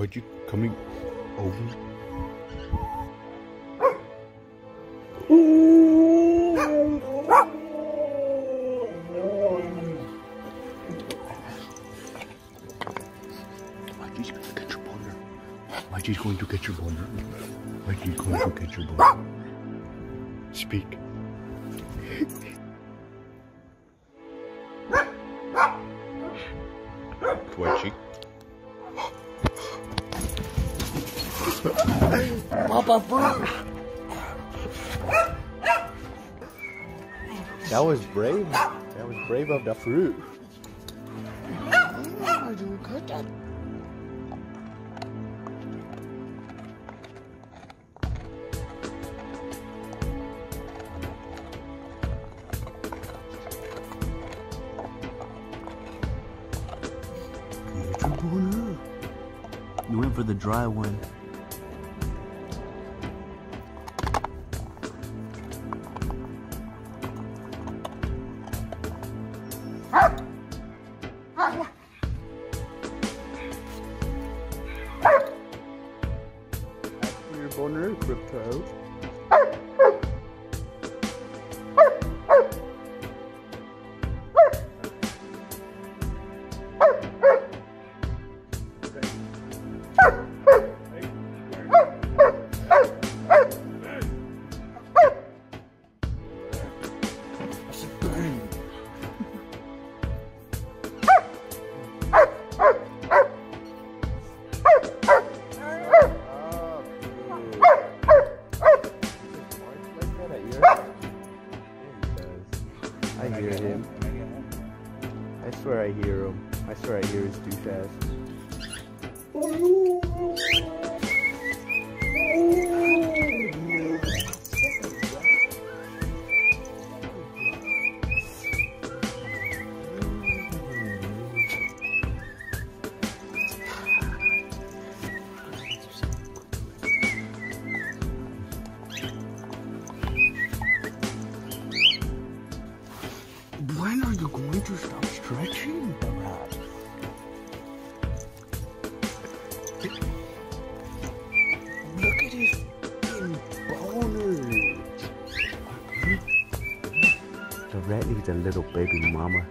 Why'd you coming over? Mikey's going to get your boner. Mikey's going to get your boner. Mikey's going to get your boner. Speak. Twitchy. Papa Fruit. That was brave. That was brave of the fruit. Are you good at? You went for the dry one. After your boner, Krypto. I hear him. I swear I hear him. I swear I hear his douche ass. When are you going to stop stretching? Look at his boner. The rat needs a little baby mama.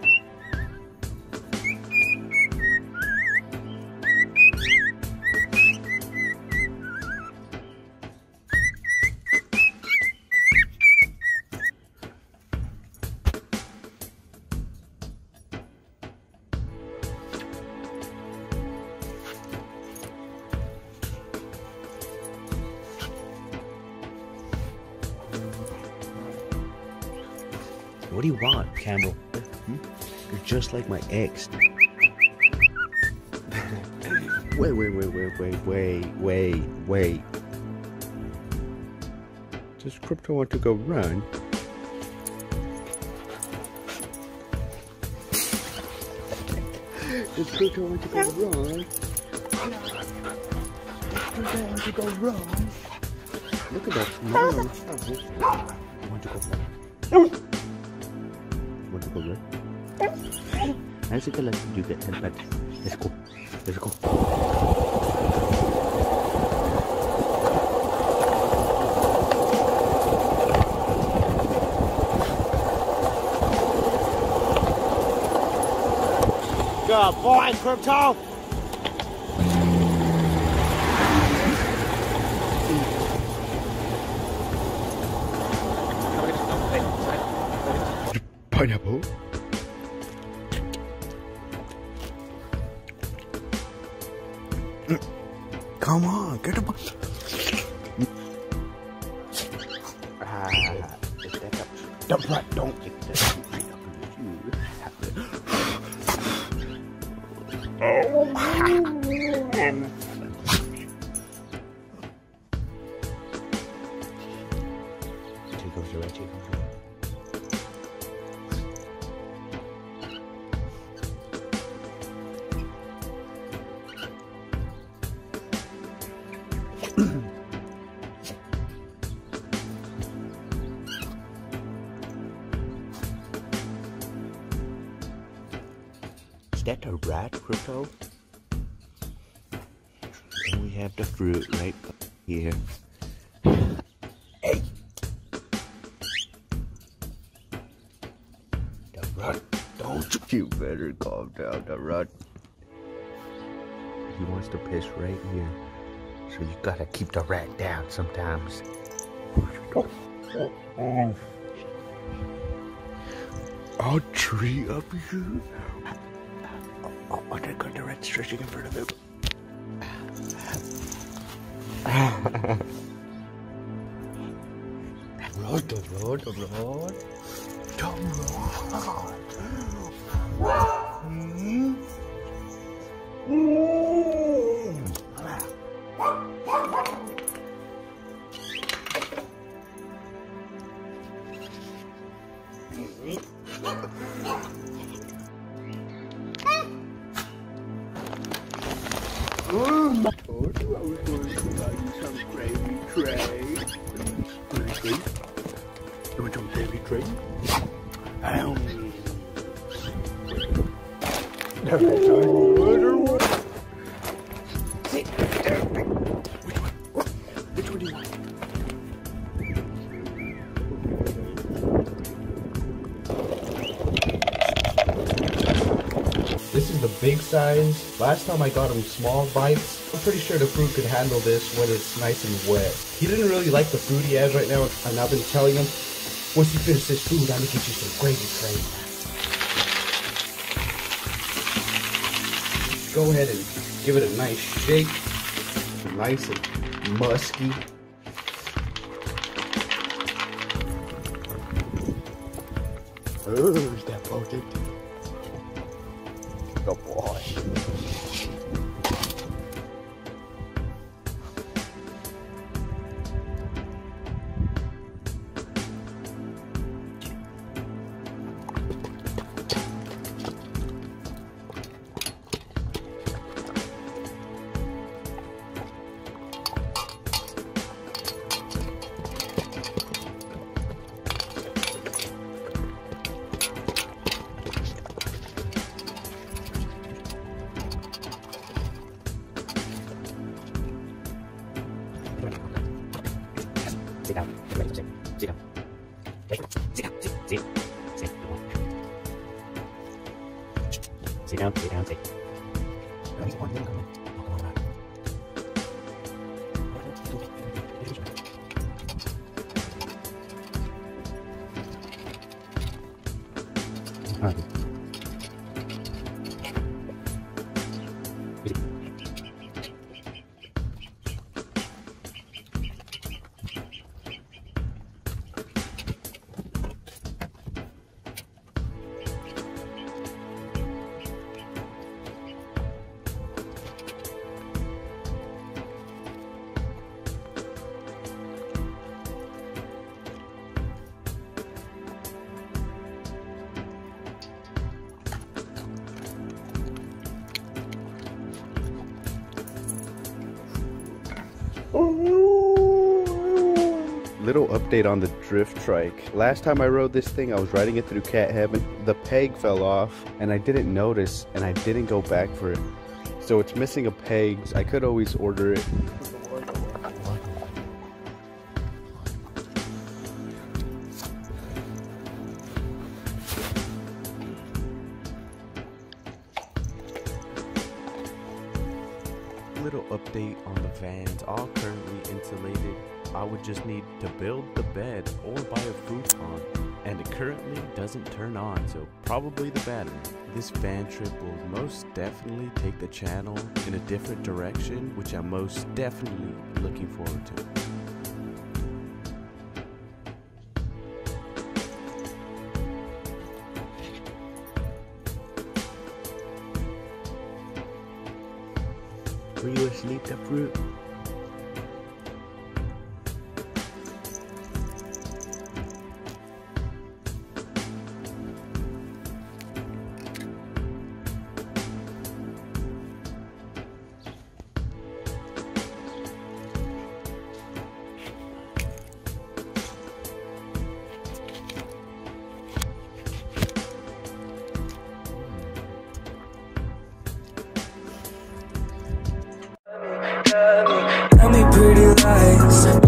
What do you want, Campbell? Hmm? You're just like my ex. Wait. Does Krypto want to go run? Does Krypto want to go run? Does Krypto want to go run? Look at that. Want to go run? Let's go. Let's go. Good boy, Krypto. Pineapple. Come on, get a bunch. Don't get that. Oh my. Take off your Is that a rat, Krypto? have the fruit right here. Hey! The rut, don't you better calm down, the rut. He wants to piss right here. So you gotta keep the rat down sometimes. I'll tree up here. Oh my God, the rat's stretching in front of him. Rod. Which one do you want? This is the big size. Last time I got them small bites. I'm pretty sure the fruit could handle this when it's nice and wet. He didn't really like the food he has right now, and I've been telling him, once you finish this food, I'm gonna get you some gravy, Clay. Go ahead and give it a nice shake. Nice and musky. Oh, is that potent? Good boy. Little update on the drift trike. Last time I rode this thing, I was riding it through cat heaven. The peg fell off and I didn't notice and I didn't go back for it. So it's missing a peg. I could always order it. Little update on the vans, all currently insulated. I would just need to build the bed or buy a futon, and it currently doesn't turn on, so probably the battery. This van trip will most definitely take the channel in a different direction, which I'm most definitely looking forward to. Were you asleep, the fruit? lies.